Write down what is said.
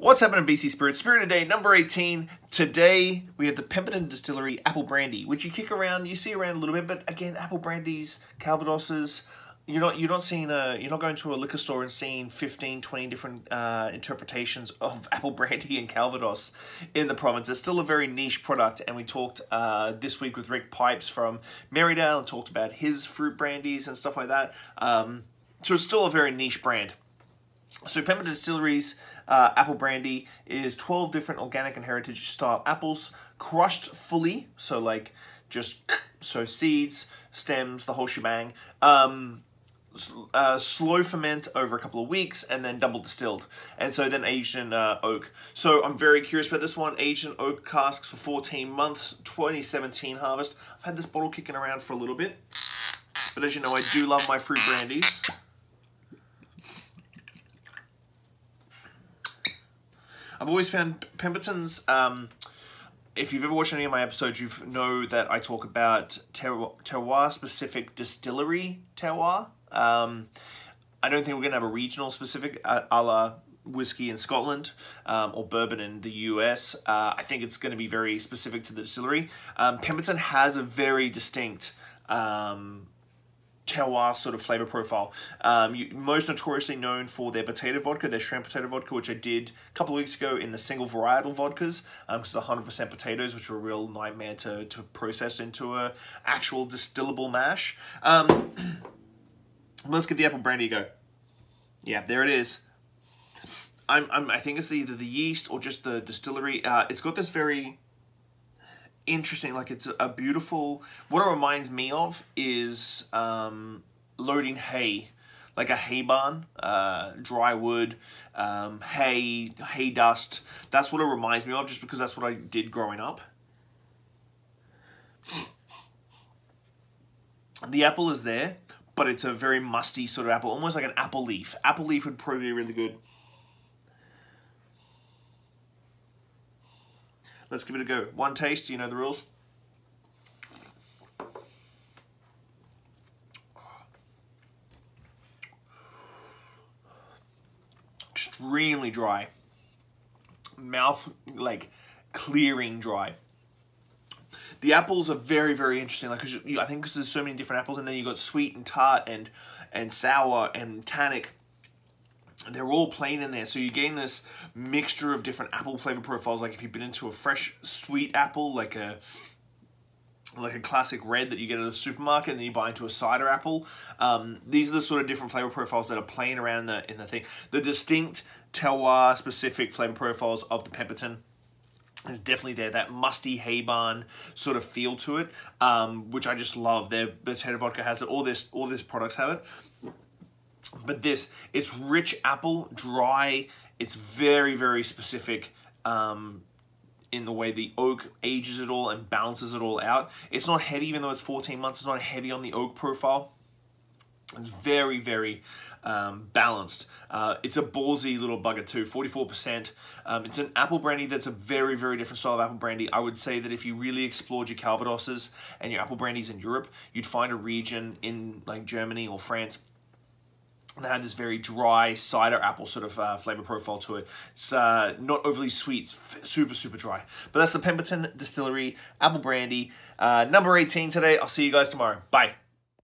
What's happening, BC Spirits? Spirit of the Day, number 18. Today, we have the Pemberton Distillery Apple Brandy, which you kick around, you see around a little bit, but again, apple brandies, Calvadoses, you're not going to a liquor store and seeing 15, 20 different interpretations of apple brandy and Calvados in the province. It's still a very niche product, and we talked this week with Rick Pipes from Marydale and talked about his fruit brandies and stuff like that. So it's still a very niche brand. So Pemberton Distillery's apple brandy is 12 different organic and heritage style apples crushed fully, so like just so seeds, stems, the whole shebang. Slow ferment over a couple of weeks and then double distilled, and so then aged in oak. So I'm very curious about this one. Aged in oak casks for 14 months, 2017 harvest. I've had this bottle kicking around for a little bit, but as you know, I do love my fruit brandies. I've always found Pemberton's, if you've ever watched any of my episodes, you know that I talk about terroir-specific distillery terroir. I don't think we're going to have a regional specific a la whiskey in Scotland or bourbon in the US. I think it's going to be very specific to the distillery. Pemberton has a very distinct terroir sort of flavor profile. Most notoriously known for their potato vodka, their shrimp potato vodka, which I did a couple of weeks ago in the single varietal vodkas, because it's 100% potatoes, which are a real nightmare to process into a actual distillable mash. Let's give the apple brandy a go. Yeah, there it is. I think it's either the yeast or just the distillery. It's got this very interesting, like it's a beautiful, what it reminds me of is loading hay, like a hay barn, dry wood, hay dust. That's what it reminds me of, just because that's what I did growing up. The apple is there, but it's a very musty sort of apple, almost like an apple leaf. Apple leaf would probably be really good. Let's give it a go. One taste, you know the rules. Extremely dry. Mouth, like, clearing dry. The apples are very, very interesting. Like, I think because there's so many different apples, and then you've got sweet and tart and sour and tannic. They're all plain in there, so you gain this mixture of different apple flavor profiles. Like if you've been into a fresh sweet apple, like a classic red that you get at the supermarket, and then you buy into a cider apple. These are the sort of different flavor profiles that are playing around in the thing. The distinct terroir specific flavor profiles of the Pemberton is definitely there. That musty hay barn sort of feel to it, which I just love. Their potato vodka has it. All this products have it. But this, it's rich apple, dry, it's very, very specific in the way the oak ages it all and balances it all out. It's not heavy, even though it's 14 months, it's not heavy on the oak profile. It's very, very balanced. It's a ballsy little bugger too, 44%. It's an apple brandy that's a very, very different style of apple brandy. I would say that if you really explored your Calvadoses and your apple brandies in Europe, you'd find a region in like Germany or France that had this very dry cider apple sort of flavor profile to it. It's not overly sweet, it's super, super dry. But that's the Pemberton Distillery Apple Brandy, number 18 today. I'll see you guys tomorrow. Bye.